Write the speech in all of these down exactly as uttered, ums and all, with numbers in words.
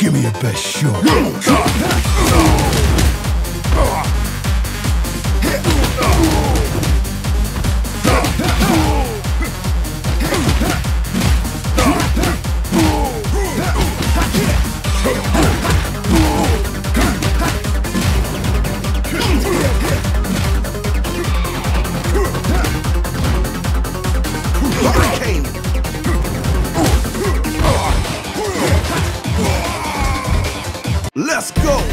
Give me your best shot. Let's go! Huh?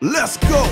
Let's go!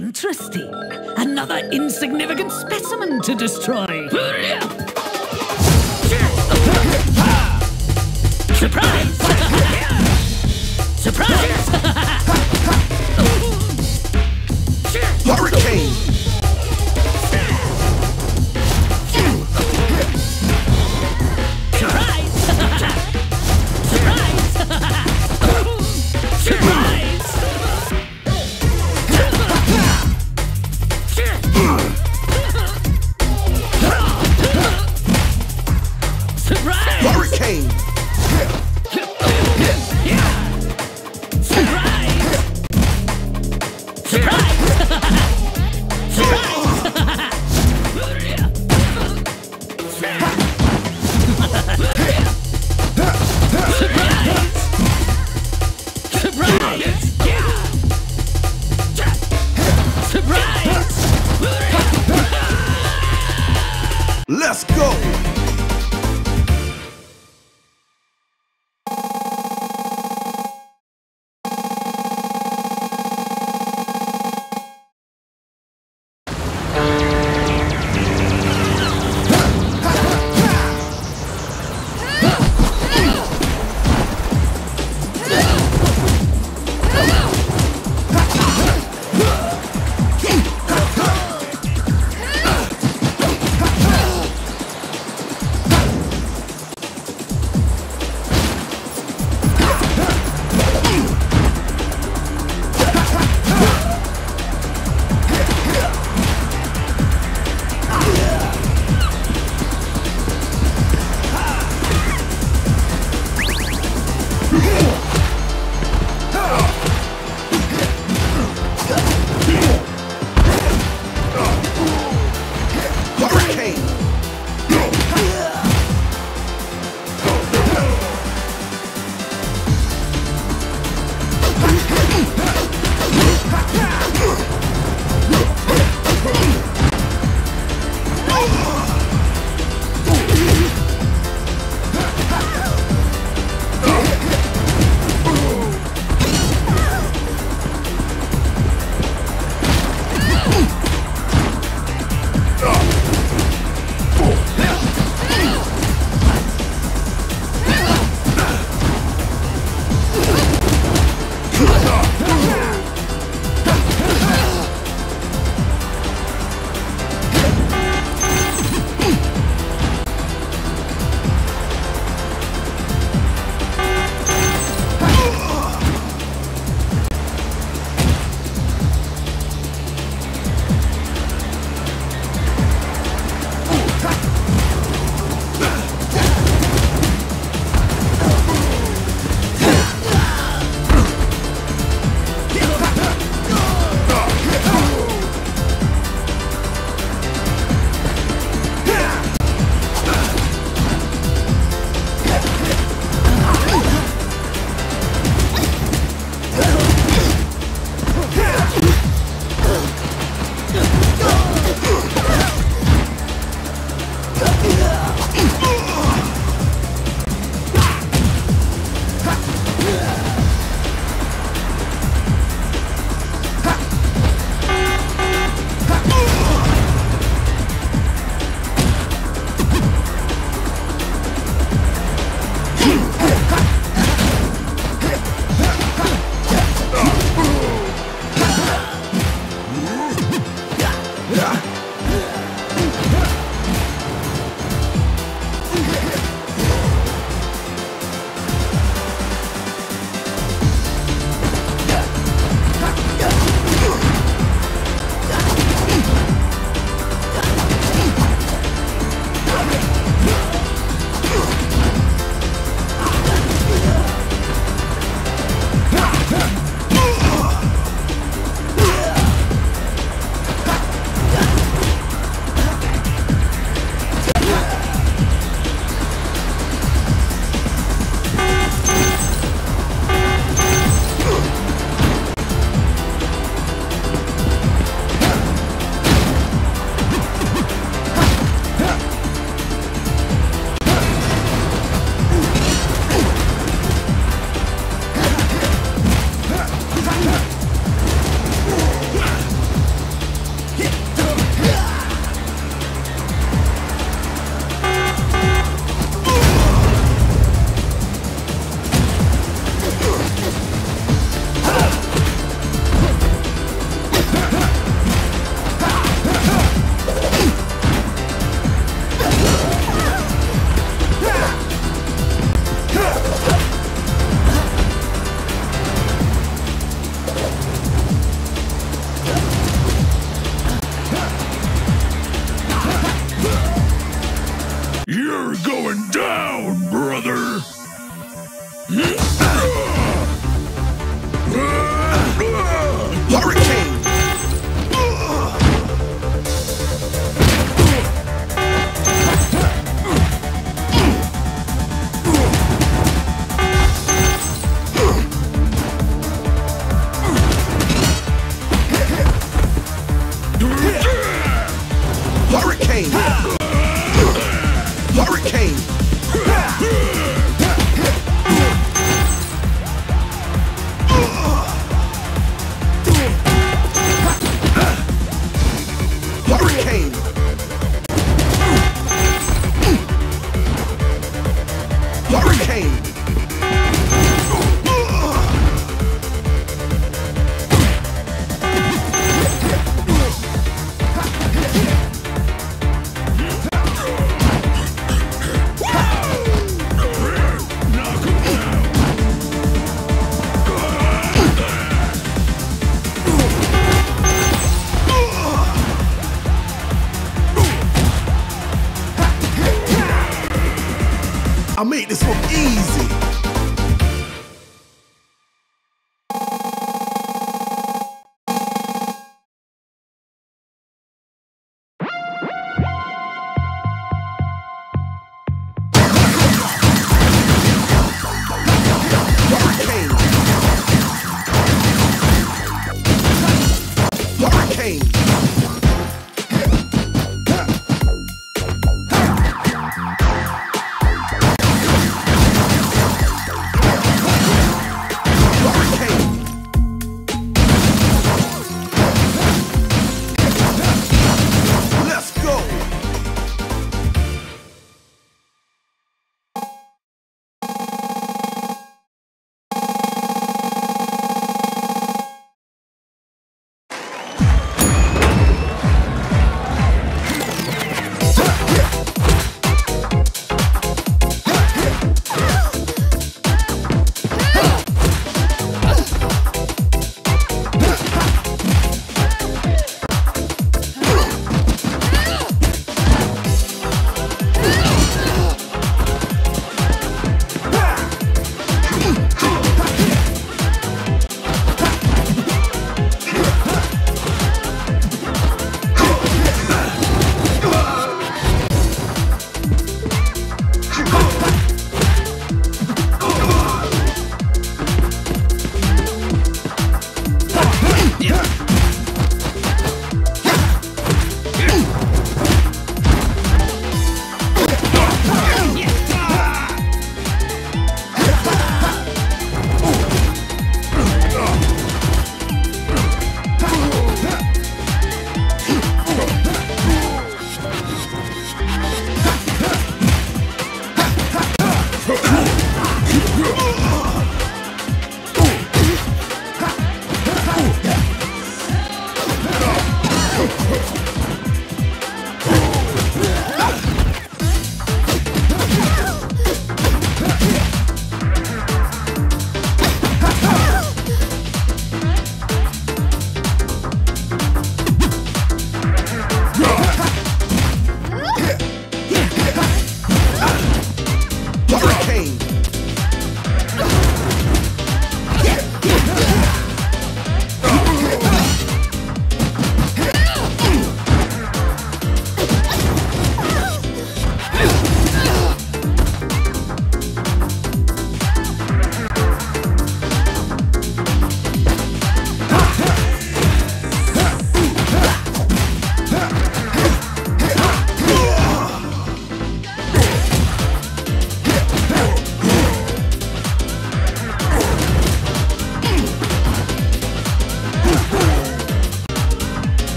Interesting. Another insignificant specimen to destroy. Surprise! Surprise! Hurricane! Let's go! I made this look easy.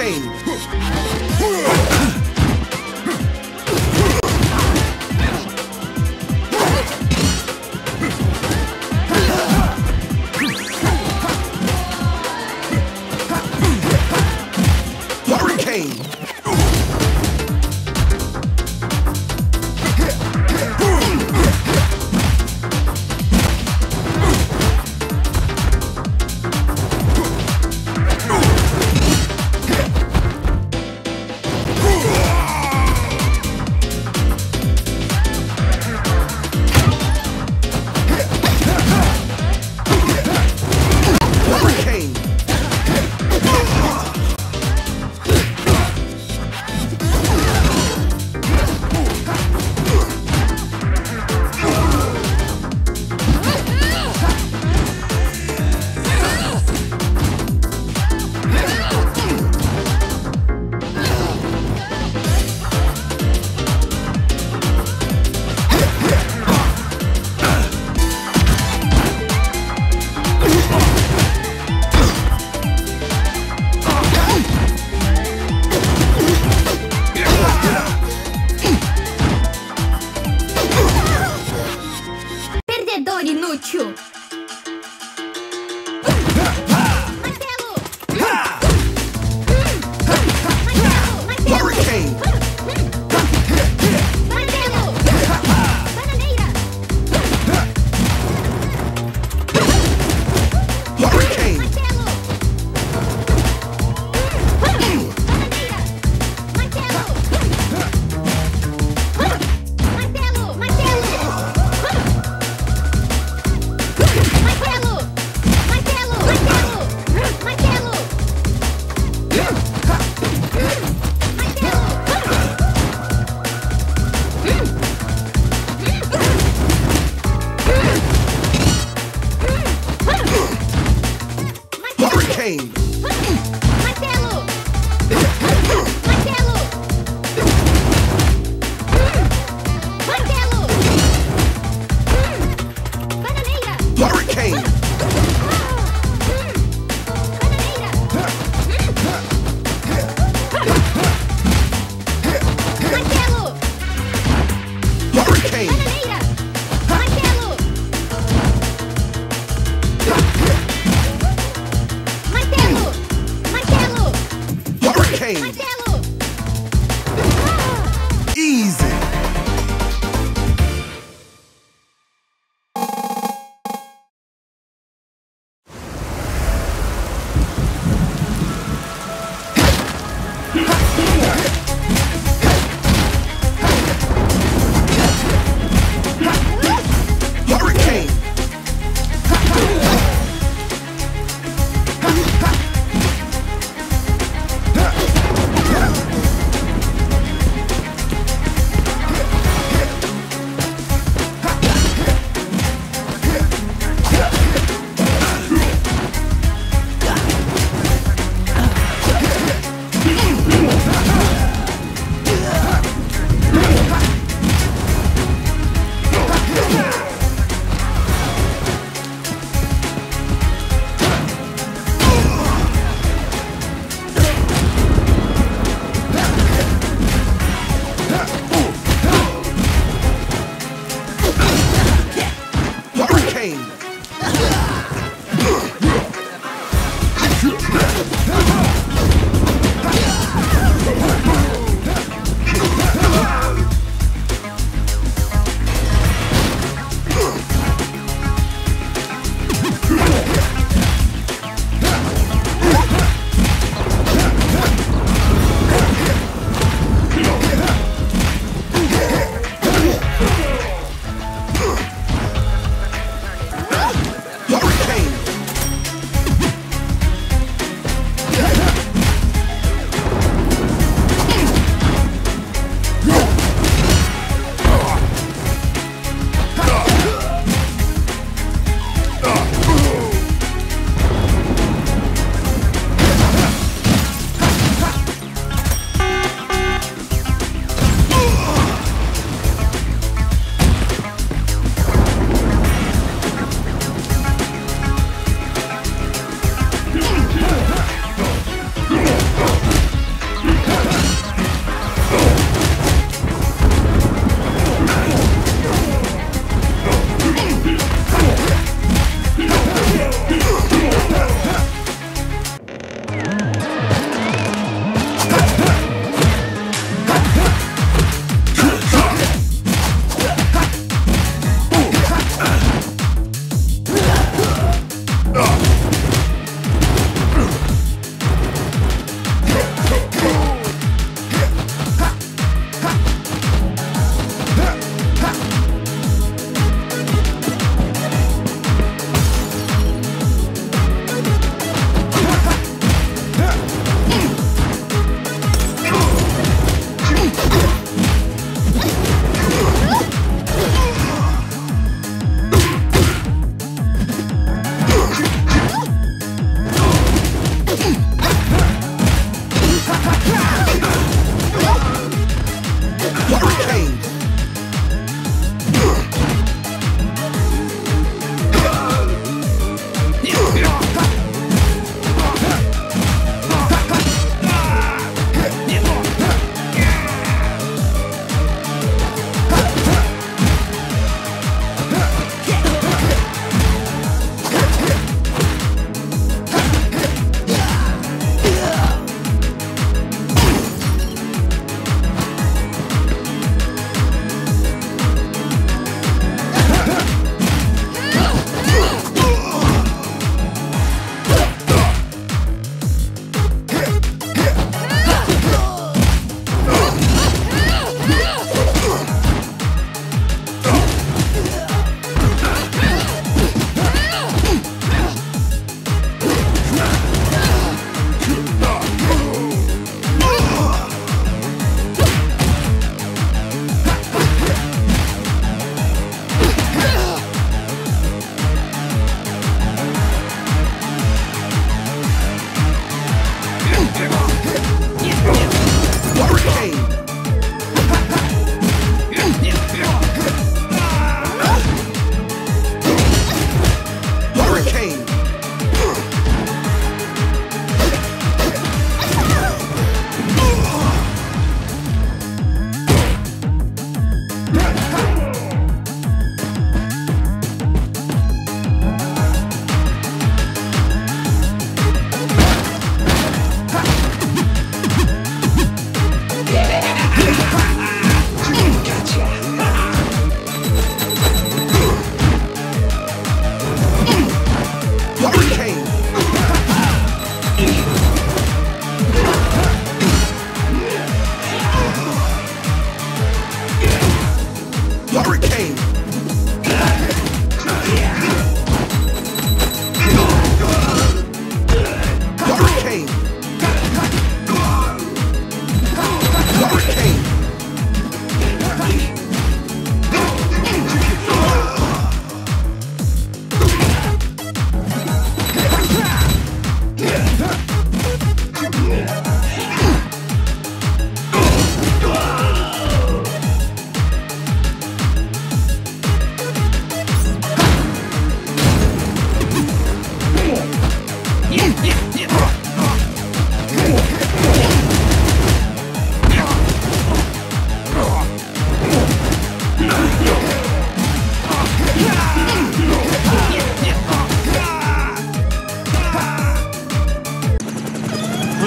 Kane.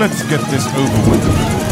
Let's get this over with.